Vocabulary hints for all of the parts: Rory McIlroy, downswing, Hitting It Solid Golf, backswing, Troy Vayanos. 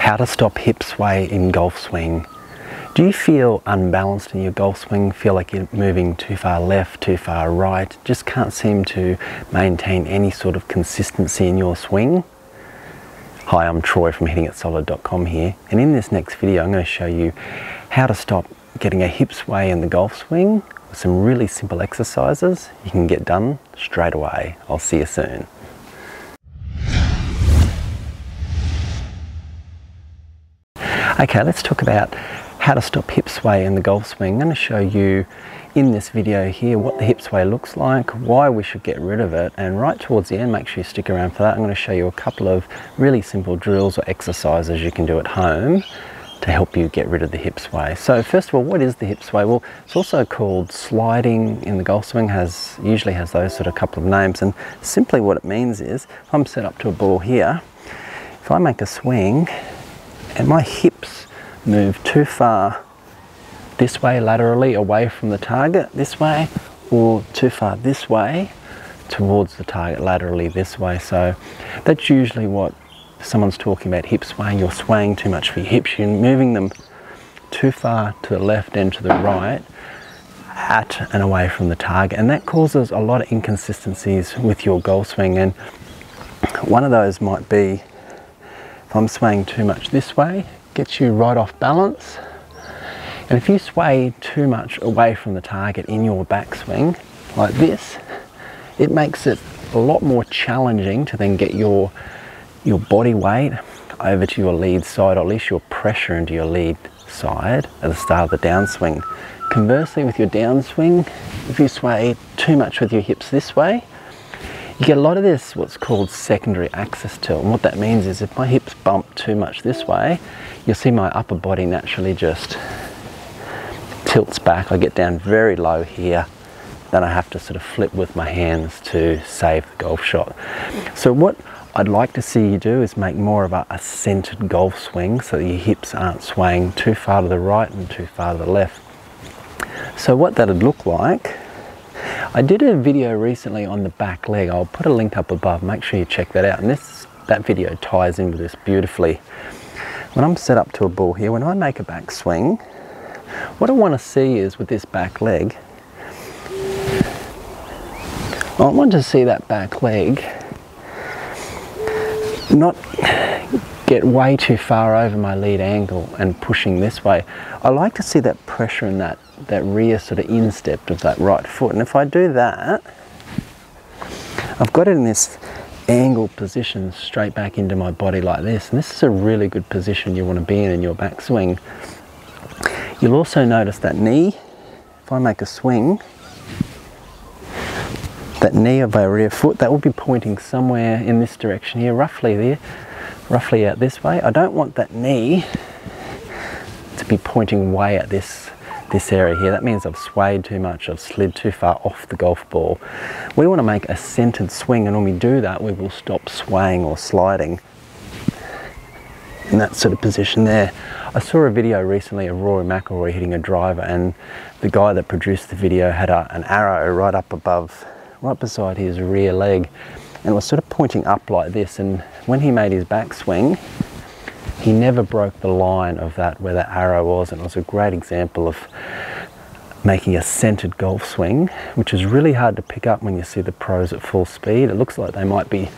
How to stop hip sway in golf swing. Do you feel unbalanced in your golf swing? Feel like you're moving too far left, too far right? Just can't seem to maintain any sort of consistency in your swing? Hi, I'm Troy from hittingitsolid.com here, and in this next video I'm going to show you how to stop getting a hip sway in the golf swing with some really simple exercises you can get done straight away. I'll see you soon. Okay, let's talk about how to stop hip sway in the golf swing. I'm going to show you in this video here what the hip sway looks like, why we should get rid of it, and right towards the end, make sure you stick around for that, I'm going to show you a couple of really simple drills or exercises you can do at home to help you get rid of the hip sway. So first of all, what is the hip sway? Well, it's also called sliding in the golf swing, usually has those sort of couple of names, and simply what it means is, if I'm set up to a ball here, if I make a swing, and my hips move too far this way laterally away from the target this way, or too far this way towards the target laterally this way. So that's usually what someone's talking about hip swaying. You're swaying too much for your hips, you're moving them too far to the left and to the right at and away from the target, and that causes a lot of inconsistencies with your golf swing. And one of those might be, if I'm swaying too much this way, gets you right off balance. And if you sway too much away from the target in your backswing, like this, it makes it a lot more challenging to then get your body weight over to your lead side, or at least your pressure into your lead side at the start of the downswing. Conversely, with your downswing, if you sway too much with your hips this way, you get a lot of this, what's called secondary axis tilt. And what that means is, if my hips bump too much this way, you'll see my upper body naturally just tilts back. I get down very low here, then I have to sort of flip with my hands to save the golf shot. So what I'd like to see you do is make more of a centered golf swing, so that your hips aren't swaying too far to the right and too far to the left. So what that'd look like, I did a video recently on the back leg. I'll put a link up above, make sure you check that out, and that video ties in with this beautifully. When I'm set up to a ball here, when I make a back swing, what I want to see is, with this back leg, I want to see that back leg not get way too far over my lead angle and pushing this way. I like to see that pressure in that rear sort of instep of that right foot, and if I do that, I've got it in this angle position straight back into my body like this, and this is a really good position you want to be in your backswing. You'll also notice that knee, if I make a swing, that knee of my rear foot, that will be pointing somewhere in this direction here, roughly out this way. I don't want that knee to be pointing way at this area here. That means I've swayed too much, I've slid too far off the golf ball. We want to make a centered swing, and when we do that, we will stop swaying or sliding in that sort of position there. I saw a video recently of Rory McIlroy hitting a driver, and the guy that produced the video had an arrow right up above, right beside his rear leg, and it was sort of pointing up like this, and when he made his backswing, he never broke the line of that where the arrow was, and it was a great example of making a centered golf swing, which is really hard to pick up when you see the pros at full speed. It looks like they might be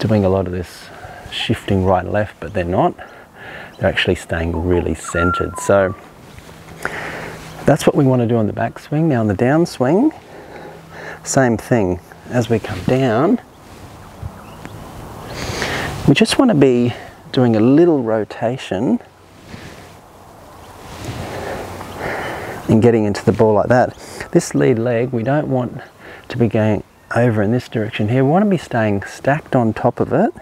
doing a lot of this shifting right and left, but they're not. They're actually staying really centered. So that's what we want to do on the backswing. Now on the downswing, same thing. As we come down, we just want to be doing a little rotation and getting into the ball like that. This lead leg, we don't want to be going over in this direction here. We want to be staying stacked on top of it.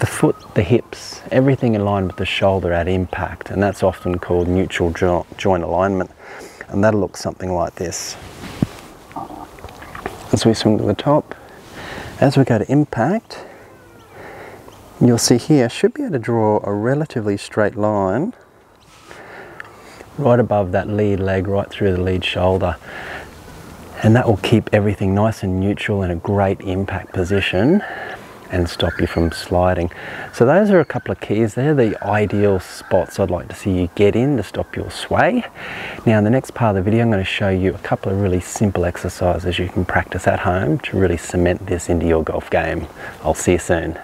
The foot, the hips, everything aligned with the shoulder at impact, and that's often called neutral joint alignment, and that'll look something like this. As we swing to the top, as we go to impact, you'll see here, I should be able to draw a relatively straight line right above that lead leg, right through the lead shoulder. And that will keep everything nice and neutral in a great impact position. and stop you from sliding. So those are a couple of keys. They're the ideal spots I'd like to see you get in to stop your sway. Now in the next part of the video, I'm going to show you a couple of really simple exercises you can practice at home to really cement this into your golf game. I'll see you soon.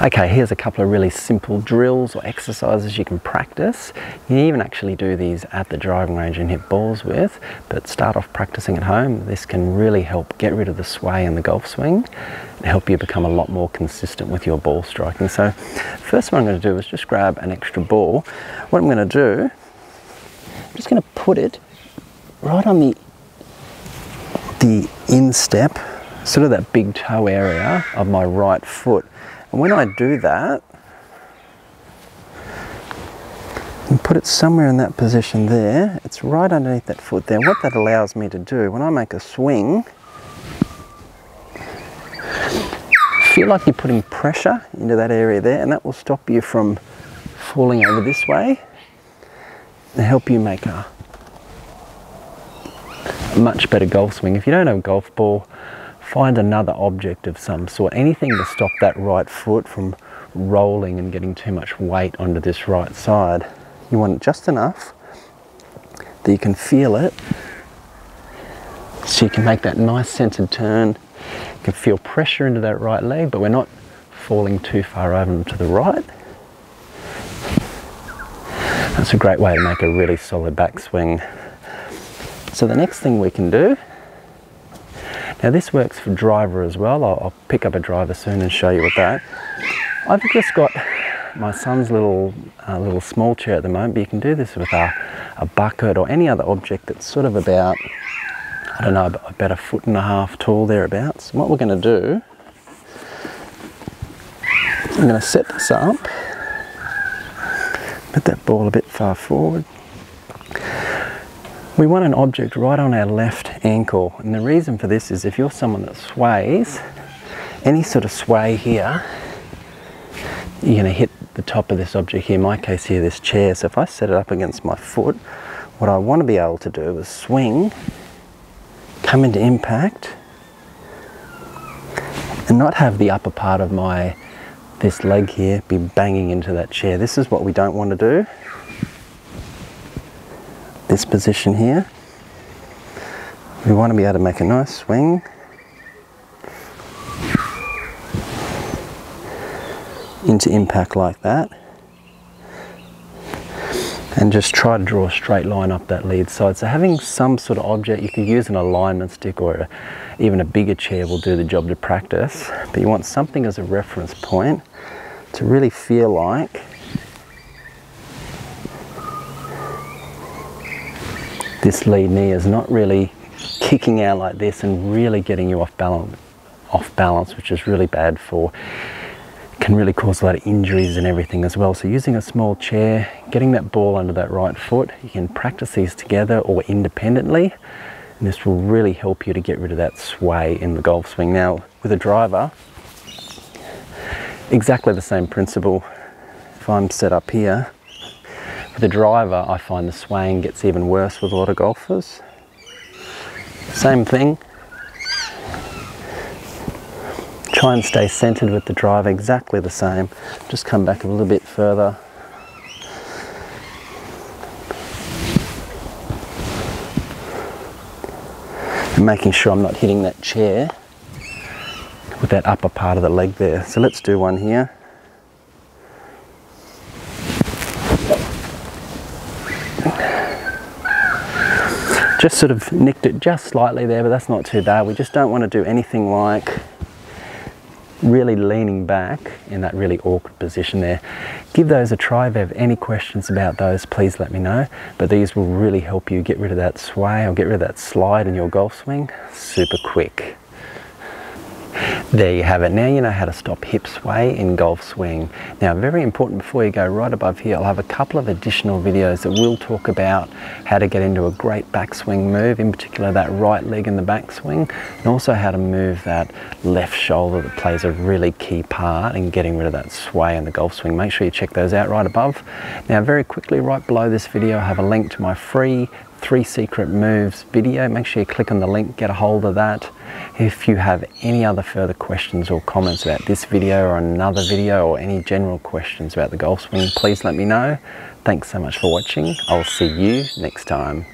Okay, here's a couple of really simple drills or exercises you can practice. You can even actually do these at the driving range and hit balls with, but start off practicing at home. This can really help get rid of the sway in the golf swing and help you become a lot more consistent with your ball striking. So first one I'm going to do is just grab an extra ball. What I'm going to do, I'm just going to put it right on the instep, sort of that big toe area of my right foot. And when I do that, and put it somewhere in that position there, it's right underneath that foot there. What that allows me to do, when I make a swing, feel like you're putting pressure into that area there, and that will stop you from falling over this way and help you make a much better golf swing. If you don't have a golf ball, find another object of some sort, anything to stop that right foot from rolling and getting too much weight onto this right side. You want it just enough that you can feel it, so you can make that nice centered turn. You can feel pressure into that right leg, but we're not falling too far over and to the right. That's a great way to make a really solid backswing. So the next thing we can do, now this works for driver as well. I'll pick up a driver soon and show you what that. I've just got my son's little small chair at the moment, but you can do this with a bucket or any other object that's sort of about, I don't know, about a foot and a half tall thereabouts. And what we're going to do, I'm going to set this up, put that ball a bit far forward. We want an object right on our left ankle, and the reason for this is if you're someone that sways, any sort of sway here, you're going to hit the top of this object here, in my case here, this chair. So if I set it up against my foot, what I want to be able to do is swing, come into impact, and not have the upper part of this leg here be banging into that chair. This is what we don't want to do. This position here, we want to be able to make a nice swing, into impact like that, and just try to draw a straight line up that lead side. So having some sort of object, you could use an alignment stick or even a bigger chair will do the job to practice, but you want something as a reference point to really feel like this lead knee is not really kicking out like this and really getting you off balance, which is really bad for, can really cause a lot of injuries and everything as well. So using a small chair, getting that ball under that right foot, you can practice these together or independently, and this will really help you to get rid of that sway in the golf swing. Now with a driver, exactly the same principle. If I'm set up here, the driver, I find the swaying gets even worse with a lot of golfers. Same thing. Try and stay centered with the driver, exactly the same. Just come back a little bit further. And making sure I'm not hitting that chair with that upper part of the leg there. So let's do one here. Just sort of nicked it just slightly there, but that's not too bad. We just don't want to do anything like really leaning back in that really awkward position there. Give those a try. If you have any questions about those, please let me know. But these will really help you get rid of that sway or get rid of that slide in your golf swing super quick. There you have it. Now you know how to stop hip sway in golf swing. Now very important, before you go right above here, I'll have a couple of additional videos that will talk about how to get into a great backswing move, in particular that right leg in the backswing, and also how to move that left shoulder that plays a really key part in getting rid of that sway in the golf swing. Make sure you check those out right above. Now very quickly, right below this video, I have a link to my free 3 Secret Moves video. Make sure you click on the link, get a hold of that. If you have any other further questions or comments about this video or another video or any general questions about the golf swing, please let me know. Thanks so much for watching. I'll see you next time.